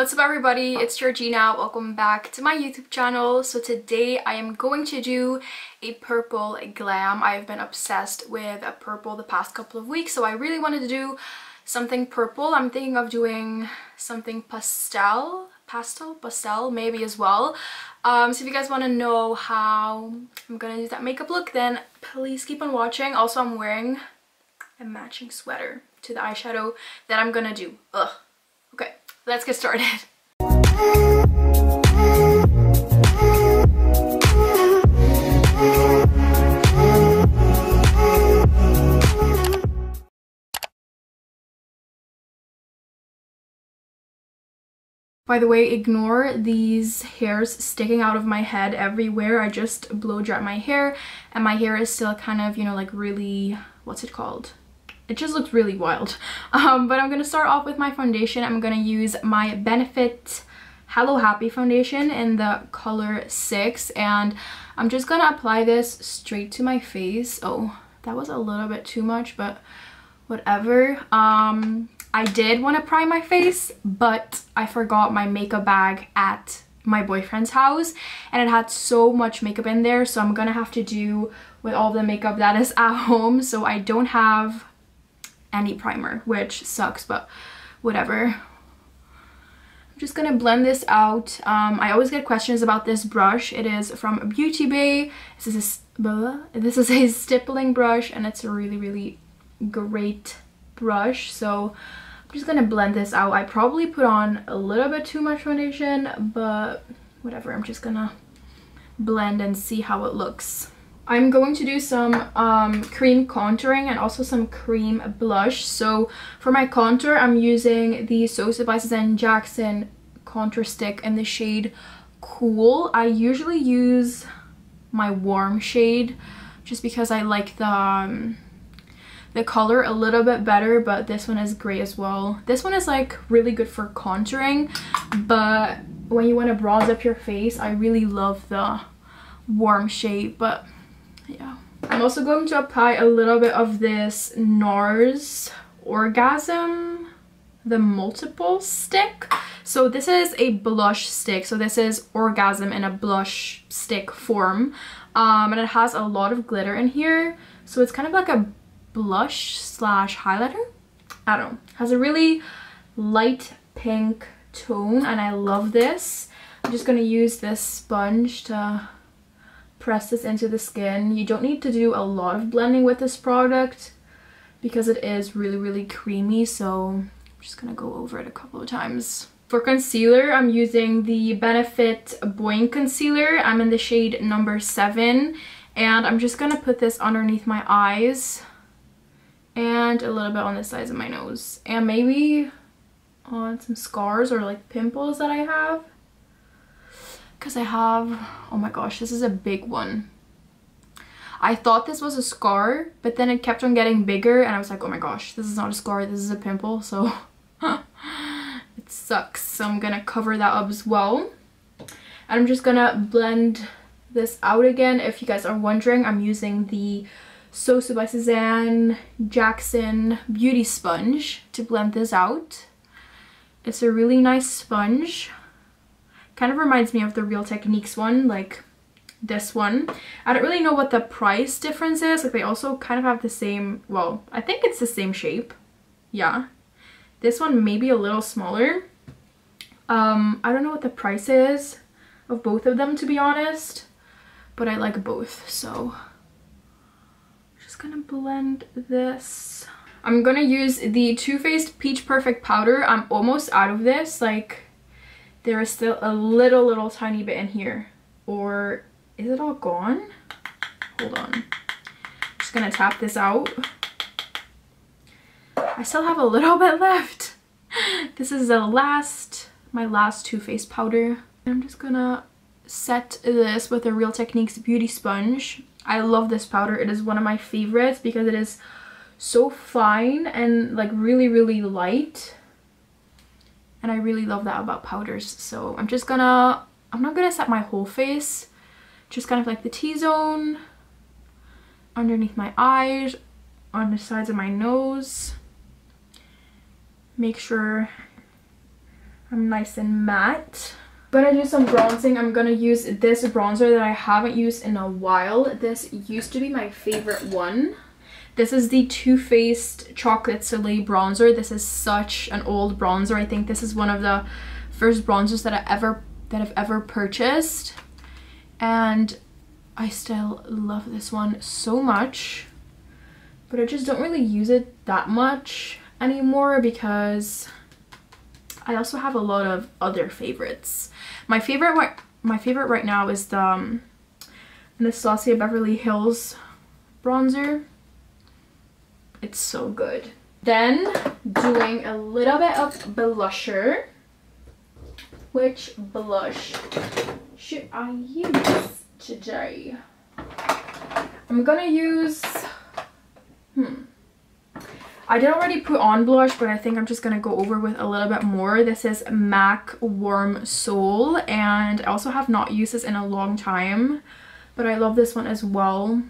What's up everybody, it's Giorgina. Welcome back to my YouTube channel. So today I am going to do a purple glam. I've been obsessed with a purple the past couple of weeks, so I really wanted to do something purple. I'm thinking of doing something pastel maybe as well. So if you guys want to know how I'm gonna do that makeup look, then please keep on watching. Also, I'm wearing a matching sweater to the eyeshadow that I'm gonna do. Okay, let's get started. By the way, ignore these hairs sticking out of my head everywhere. I just blow dry my hair and my hair is still kind of, you know, like really, what's it called? It just looks really wild. But I'm gonna start off with my foundation. I'm gonna use my Benefit Hello Happy foundation in the color 6, and I'm just gonna apply this straight to my face. Oh, that was a little bit too much, but whatever. I did want to prime my face, but I forgot my makeup bag at my boyfriend's house and it had so much makeup in there, so I'm gonna have to do with all the makeup that is at home. So I don't have any primer, which sucks, but whatever. I'm just gonna blend this out. I always get questions about this brush. It is from Beauty Bay. This is a stippling brush and it's a really great brush, so I'm just gonna blend this out. I probably put on a little bit too much foundation, but whatever, I'm just gonna blend and see how it looks. I'm going to do some cream contouring and also some cream blush. So for my contour, I'm using the Sosu by Suzanne Jackson contour stick in the shade Cool. I usually use my warm shade just because I like the color a little bit better, but this one is great as well. This one is like really good for contouring, but when you want to bronze up your face, I really love the warm shade, but yeah. I'm also going to apply a little bit of this NARS Orgasm, the multiple stick. So this is a blush stick, so this is orgasm in a blush stick form, and it has a lot of glitter in here, so it's kind of like a blush slash highlighter. I don't know, it has a really light pink tone and I love this. I'm just gonna use this sponge to press this into the skin. You don't need to do a lot of blending with this product because it is really creamy, so I'm just gonna go over it a couple of times. For concealer, I'm using the Benefit Boing Concealer. I'm in the shade number 7, and I'm just gonna put this underneath my eyes and a little bit on the sides of my nose and maybe on some scars or like pimples that I have. Because I have, oh my gosh, this is a big one. I thought this was a scar, but then it kept on getting bigger and I was like, oh my gosh, this is not a scar, this is a pimple, so it sucks. So I'm gonna cover that up as well, and I'm just gonna blend this out again. If you guys are wondering, I'm using the Sosu by Suzanne Jackson beauty sponge to blend this out. It's a really nice sponge. Kind of reminds me of the Real Techniques one, like this one. I don't really know what the price difference is. Like, they also kind of have the same, well, I think it's the same shape. Yeah, this one maybe a little smaller. I don't know what the price is of both of them, to be honest, but I like both. So I'm just gonna blend this. I'm gonna use the Too Faced Peach Perfect Powder. I'm almost out of this, like there is still a little tiny bit in here. Or is it all gone? Hold on. I'm just gonna tap this out. I still have a little bit left. This is the last, my last Too Faced powder. I'm just gonna set this with a Real Techniques beauty sponge. I love this powder. It is one of my favorites because it is so fine and like really light. And I really love that about powders. So I'm just gonna, I'm not gonna set my whole face, just kind of like the T-zone, underneath my eyes, on the sides of my nose. Make sure nice and matte. When I do some bronzing, I'm gonna use this bronzer that I haven't used in a while. This used to be my favorite one. This is the Too Faced Chocolate Soleil bronzer. This is such an old bronzer. I think this is one of the first bronzers that I've ever purchased, and I still love this one so much, but I just don't really use it that much anymore because I also have a lot of other favorites. My favorite right now is the Nastasia Beverly Hills bronzer. It's so good. Then doing a little bit of blusher. Which blush should I use today? I'm gonna use... I did already put on blush, but I think I'm just going to go over with a little bit more. This is MAC Warm Soul, and I also have not used this in a long time, but I love this one as well.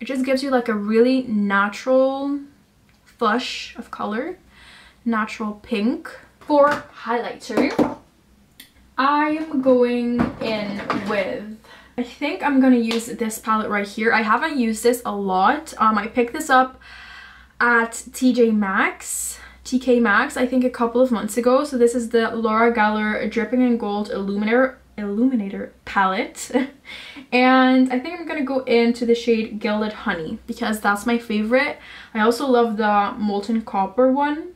It just gives you like a really natural flush of color, natural pink. For highlighter, I'm going in with... I think I'm going to use this palette right here. I haven't used this a lot. I picked this up at TJ Maxx, TK Maxx, I think a couple of months ago. So this is the Laura Geller Dripping in Gold Illuminator palette. And I think I'm going to go into the shade Gilded Honey because that's my favorite. I also love the Molten Copper one,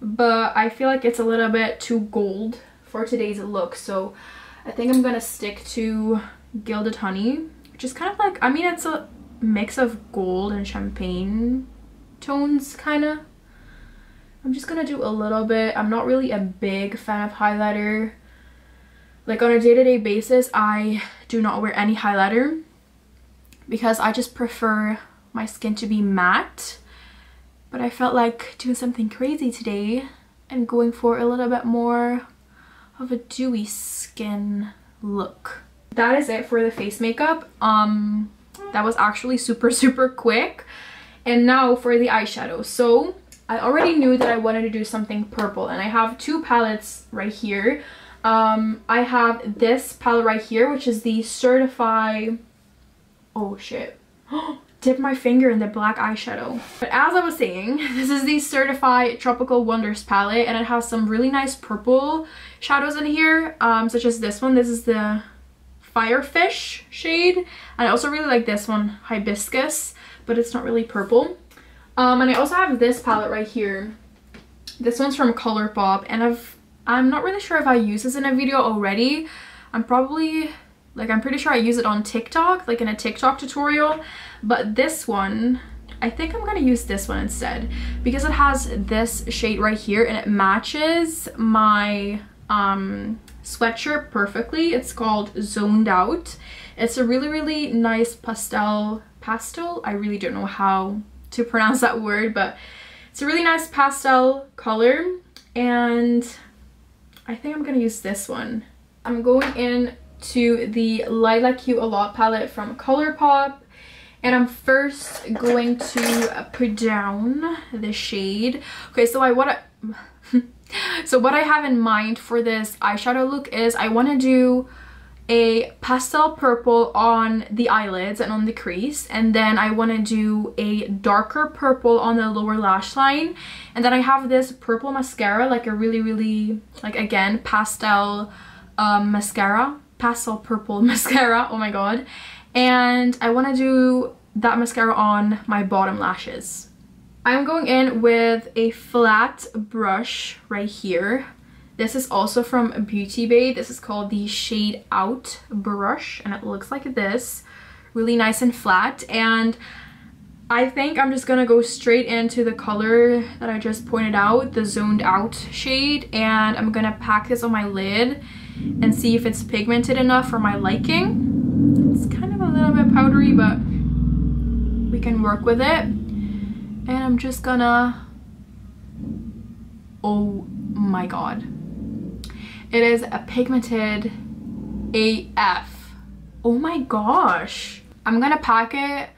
but I feel like it's a little bit too gold for today's look. So I think I'm going to stick to Gilded Honey, which is kind of like, I mean, it's a mix of gold and champagne tones, kind of. I'm just gonna do a little bit. I'm not really a big fan of highlighter. Like, on a day-to-day basis, I do not wear any highlighter because I just prefer my skin to be matte, but I felt like doing something crazy today and going for a little bit more of a dewy skin look. That is it for the face makeup. That was actually super quick. And now for the eyeshadow. So I already knew that I wanted to do something purple, and I have two palettes right here. I have this palette right here, which is the Certify... Oh shit. Dip my finger in the black eyeshadow. But as I was saying, this is the Certify Tropical Wonders palette, and it has some really nice purple shadows in here, such as this one. This is the Firefish shade, and I also really like this one, Hibiscus, but it's not really purple. And I also have this palette right here. This one's from ColourPop, and I'm not really sure if I use this in a video already. I'm pretty sure I use it on TikTok, like in a TikTok tutorial, but this one, I think I'm gonna use this one instead because it has this shade right here and it matches my sweatshirt perfectly. It's called Zoned Out. It's a really nice pastel, I really don't know how to pronounce that word, but it's a really nice pastel color, and I think I'm gonna use this one. I'm going in to the Lilac You a Lot palette from ColourPop, and I'm first going to put down the shade. Okay, so what I have in mind for this eyeshadow look is I want to do a pastel purple on the eyelids and on the crease, and then I want to do a darker purple on the lower lash line, and then I have this purple mascara, like a really like, again, pastel mascara, pastel purple mascara, oh my god, and I want to do that mascara on my bottom lashes. I'm going in with a flat brush right here. This is also from Beauty Bay. This is called the Shade Out brush, and it looks like this. Really nice and flat, and I think I'm just gonna go straight into the color that I just pointed out, the Zoned Out shade, and I'm gonna pack this on my lid and see if it's pigmented enough for my liking. It's kind of a little bit powdery, but we can work with it. And I'm just gonna... Oh my god. It is a pigmented AF. Oh my gosh. I'm gonna pack it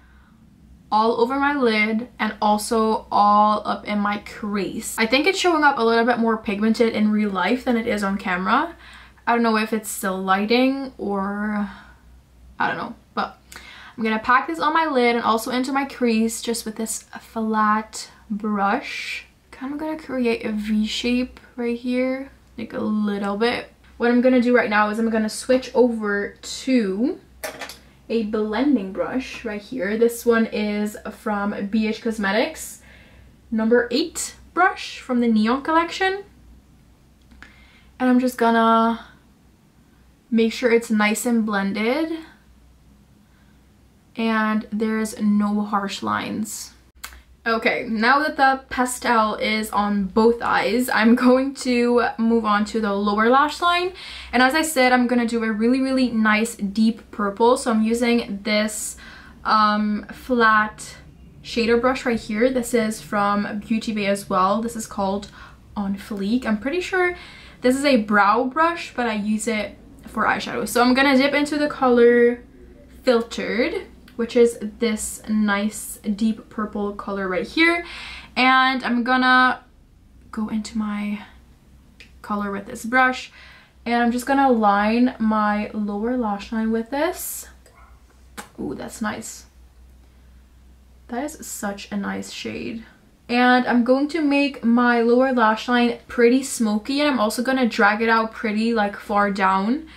all over my lid and also all up in my crease. I think it's showing up a little bit more pigmented in real life than it is on camera. I don't know if it's still lighting or I don't know, but I'm gonna pack this on my lid and also into my crease just with this flat brush. Kind of gonna create a V shape right here, like a little bit. What I'm gonna do right now is I'm gonna switch over to a blending brush right here. This one is from BH Cosmetics, number 8 brush from the Neon collection. And I'm just gonna make sure it's nice and blended and there's no harsh lines. Okay, now that the pastel is on both eyes, I'm going to move on to the lower lash line. And as I said, I'm going to do a really, really nice deep purple. So I'm using this flat shader brush right here. This is from Beauty Bay as well. This is called On Fleek. I'm pretty sure this is a brow brush, but I use it for eyeshadow. So I'm going to dip into the color Filtered, which is this nice deep purple color right here, and I'm gonna go into my color with this brush and I'm just gonna line my lower lash line with this. Ooh, that's nice. That is such a nice shade. And I'm going to make my lower lash line pretty smoky, and I'm also gonna drag it out pretty like far down.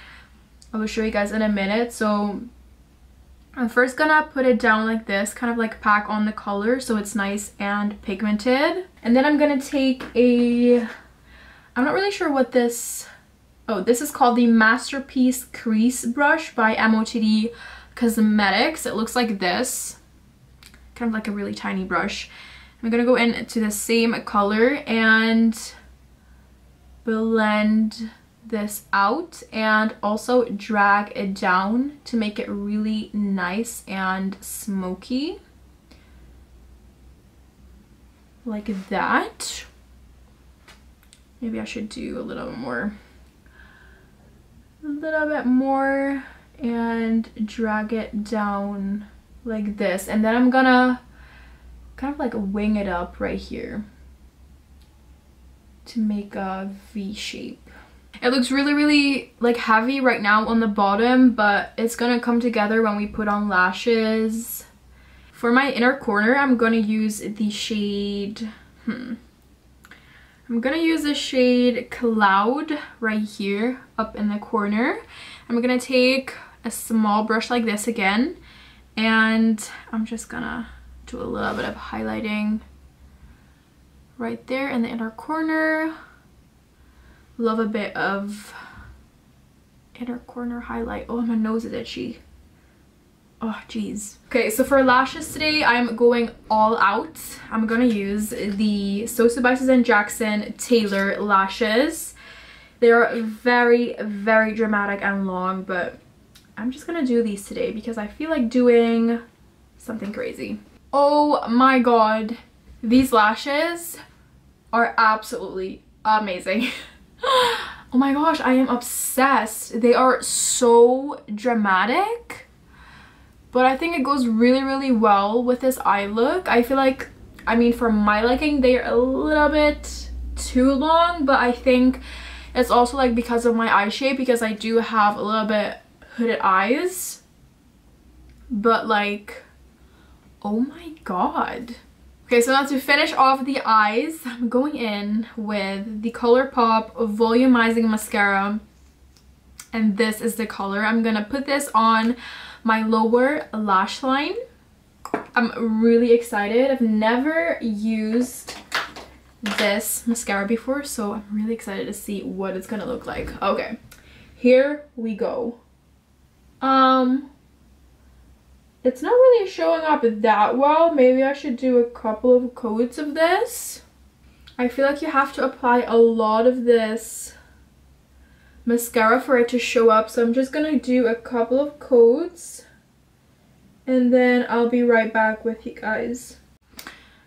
I will show you guys in a minute. So I'm first gonna put it down like this, kind of like pack on the color so it's nice and pigmented. And then I'm gonna take a, I'm not really sure what this, oh, this is called the Masterpiece Crease Brush by MOTD Cosmetics. It looks like this, kind of like a really tiny brush. I'm gonna go into the same color and blend this out and also drag it down to make it really nice and smoky, like that. Maybe I should do a little bit more and drag it down like this, and then I'm gonna kind of like wing it up right here to make a V shape. It looks really, really like heavy right now on the bottom, but it's gonna come together when we put on lashes. For my inner corner, I'm gonna use the shade, I'm gonna use the shade Cloud right here up in the corner. I'm gonna take a small brush like this again, and I'm just gonna do a little bit of highlighting right there in the inner corner. Love a bit of inner corner highlight. Oh, my nose is itchy. Oh, geez. Okay, so for lashes today, I'm going all out. I'm gonna use the Sosu by Suzanne Jackson Taylor lashes. They are very, very dramatic and long, but I'm just gonna do these today because I feel like doing something crazy. Oh my god, these lashes are absolutely amazing. Oh my gosh, I am obsessed. They are so dramatic, but I think it goes really, really well with this eye look. I feel like, I mean, for my liking, they are a little bit too long, but I think it's also like because of my eye shape, because I do have a little bit hooded eyes, but like, oh my god. Okay, so now to finish off the eyes, I'm going in with the ColourPop Volumizing Mascara. And this is the color. I'm gonna put this on my lower lash line. I'm really excited. I've never used this mascara before, so I'm really excited to see what it's gonna look like. Okay, here we go. It's not really showing up that well. Maybe I should do a couple of coats of this. I feel like you have to apply a lot of this mascara for it to show up. So I'm just gonna do a couple of coats and then I'll be right back with you guys.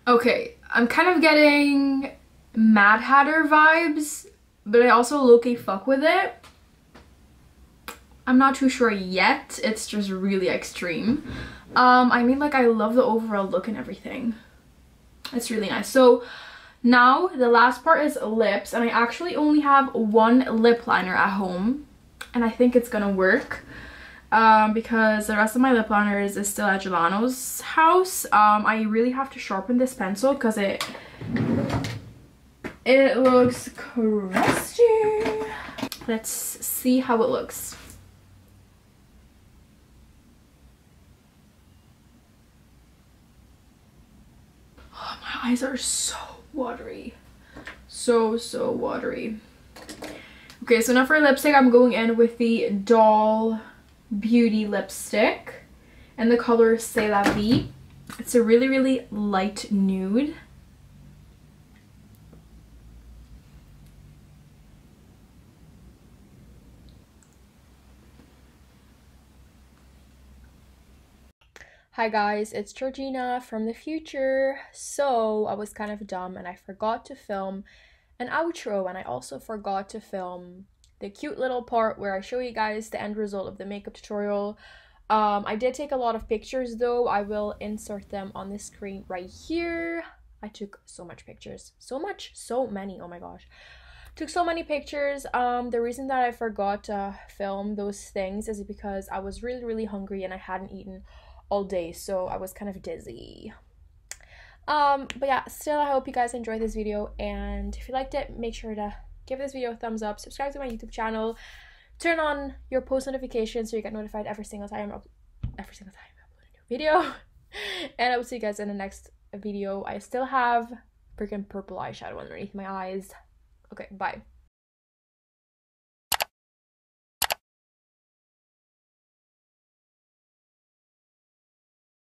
Okay, I'm kind of getting Mad Hatter vibes, but I also low-key fuck with it. I'm not too sure yet. It's just really extreme. I mean, like, I love the overall look and everything. It's really nice. So now the last part is lips, and I actually only have one lip liner at home, and I think it's gonna work because the rest of my lip liner is still at Giordano's house. I really have to sharpen this pencil because it looks crusty. Let's see how it looks. Oh, my eyes are so watery. So watery. Okay, so now for lipstick, I'm going in with the Doll Beauty lipstick and the color C'est La Vie. It's a really light nude. Hi guys, it's Giorgina from the future. So I was kind of dumb and I forgot to film an outro, and I also forgot to film the cute little part where I show you guys the end result of the makeup tutorial. I did take a lot of pictures though. I will insert them on the screen right here. I took so much pictures, so many, oh my gosh. Took so many pictures. The reason that I forgot to film those things is because I was really hungry and I hadn't eaten all day, so I was kind of dizzy. But yeah, still I hope you guys enjoyed this video, and if you liked it, make sure to give this video a thumbs up, subscribe to my YouTube channel, turn on your post notifications so you get notified every single time I upload a new video. And I will see you guys in the next video. I still have freaking purple eyeshadow underneath my eyes. Okay, bye.